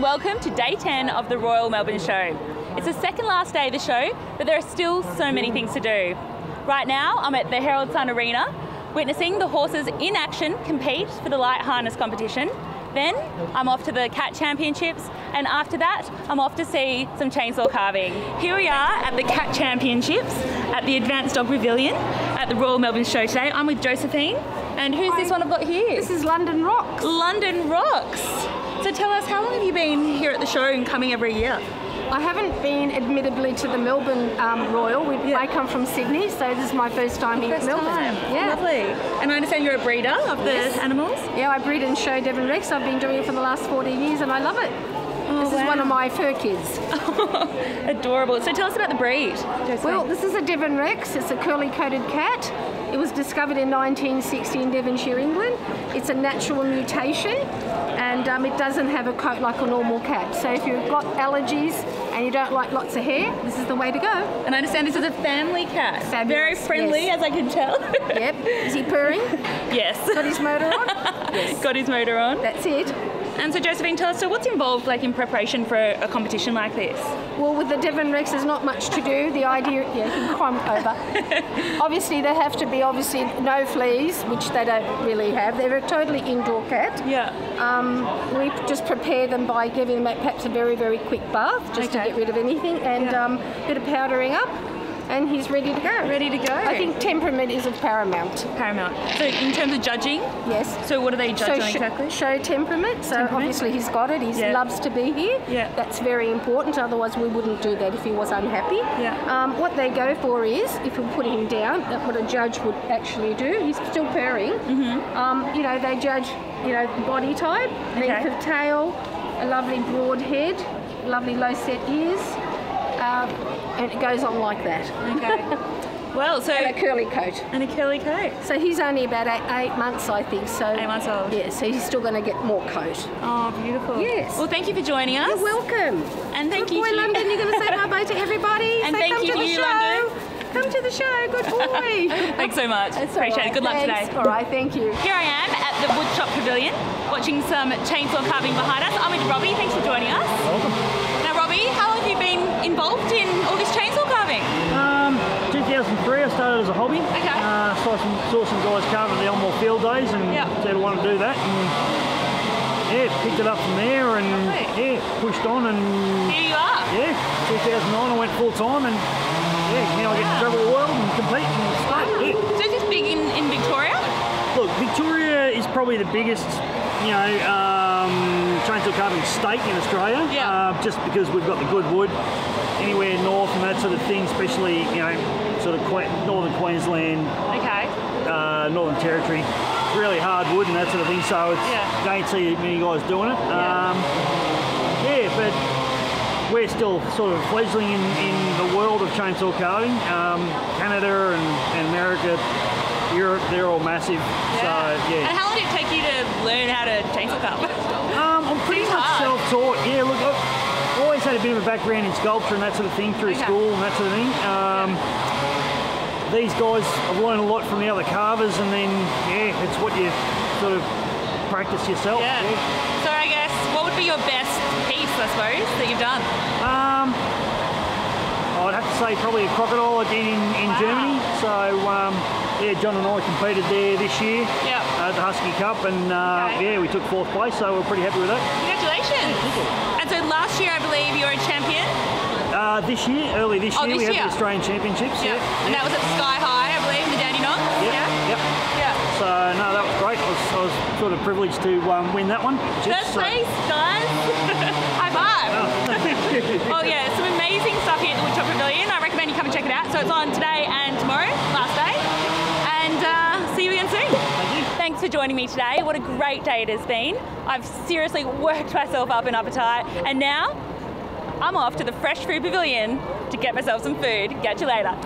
and welcome to day 10 of the Royal Melbourne Show. It's the second last day of the show, but there are still so many things to do. Right now, I'm at the Herald Sun Arena, witnessing the horses in action compete for the light harness competition. Then, I'm off to the Cat Championships, and after that, I'm off to see some chainsaw carving. Here we are at the Cat Championships, at the Advanced Dog Pavilion, at the Royal Melbourne Show today. I'm with Josephine, and who's this one I've got here? This is London Rocks. London Rocks. So tell us, how long have you been here at the show and coming every year? I haven't been, admittedly, to the Melbourne Royal. I come from Sydney, so this is my first time here in Melbourne. Yeah. Lovely. And I understand you're a breeder of the animals? Yeah, I breed and show Devon Rex. I've been doing it for the last 14 years and I love it. Oh, this is one of my fur kids. Adorable. So tell us about the breed, Josephine. Well, this is a Devon Rex. It's a curly-coated cat. It was discovered in 1960 in Devonshire, England. It's a natural mutation and it doesn't have a coat like a normal cat. So if you've got allergies and you don't like lots of hair, this is the way to go. And I understand this is a family cat. Fabulous. Very friendly, yes, as I can tell. Yep. Is he purring? Yes. Got his motor on? Yes. Got his motor on. That's it. And so Josephine, tell us, so what's involved like in preparation for a competition like this? Well, with the Devon Rex, there's not much to do. The idea, yeah, you can climb over. Obviously, there have to be no fleas, which they don't really have. They're a totally indoor cat. Yeah. We just prepare them by giving them perhaps a very, very quick bath, just to get rid of anything, and a bit of powdering up. And he's ready to go. Ready to go. I think temperament is of paramount. Paramount. So in terms of judging? Yes. So what are they judging exactly? Show temperament. So obviously he's got it. He loves to be here. Yeah. That's very important. Otherwise we wouldn't do that if he was unhappy. Yeah. What they go for is, if we put him down, that's what a judge would actually do. He's still purring. Mm-hmm. You know, they judge, you know, body type, length of tail, a lovely broad head, lovely low set ears. And it goes on like that. Okay. Well, so and a curly coat. And a curly coat. So he's only about eight months, I think. So 8 months old. Yeah. So he's still going to get more coat. Oh, beautiful. Yes. Well, thank you for joining us. You're welcome. And thank you, London. You're going to say bye bye to everybody. And thank you to you, London. Come to the show. Good boy. Thanks so much. Appreciate it. Good luck today. All right. Thank you. Here I am at the Woodshop Pavilion, watching some chainsaw carving behind us. I'm with Robbie. Thanks for joining us. Welcome. How long have you been involved in all this chainsaw carving? 2003, I started as a hobby. Okay. Saw some guys carving the Elmore Field days and said I want to do that. And yeah, picked it up from there and yeah, pushed on and... Here you are. Yeah, 2009 I went full time and yeah, now I get to travel the world and compete and start. Yeah. So is this big in Victoria? Look, Victoria is probably the biggest, you know, chainsaw carving state in Australia, just because we've got the good wood. Anywhere north and that sort of thing, especially, you know, sort of northern Queensland, Northern Territory, really hard wood and that sort of thing, so it's, you don't see many guys doing it. Yeah, but we're still sort of fledgling in the world of chainsaw carving. Canada and America, Europe, they're all massive. Yeah. So, yeah. And how long did it take you to learn how to chainsaw carve? I'm pretty much self-taught. Yeah, look, I've always had a bit of a background in sculpture and that sort of thing through school and that sort of thing. These guys, I've learned a lot from the other carvers, and then, yeah, it's what you sort of practice yourself. Yeah. So I guess, what would be your best piece, I suppose, that you've done? I'd have to say probably a crocodile I did in Germany. So, yeah, John and I competed there this year at the Husky Cup, and yeah, we took 4th place, so we're pretty happy with that. Congratulations! And so last year, I believe, you were a champion? This year, early this year, we had the Australian Championships. Yep. And that was at Sky High, I believe, in the Dandenongs? Yep. So, no, that was great. I was sort of privileged to win that one. First place, guys! High five! Oh. Well, yeah, some amazing stuff here at the Woodshop Pavilion. I recommend you come and check it out. So it's on today and tomorrow, last day. See you again soon. Thank you. Thanks for joining me today. What a great day it has been. I've seriously worked myself up in appetite, and now I'm off to the Fresh Food Pavilion to get myself some food. Catch you later.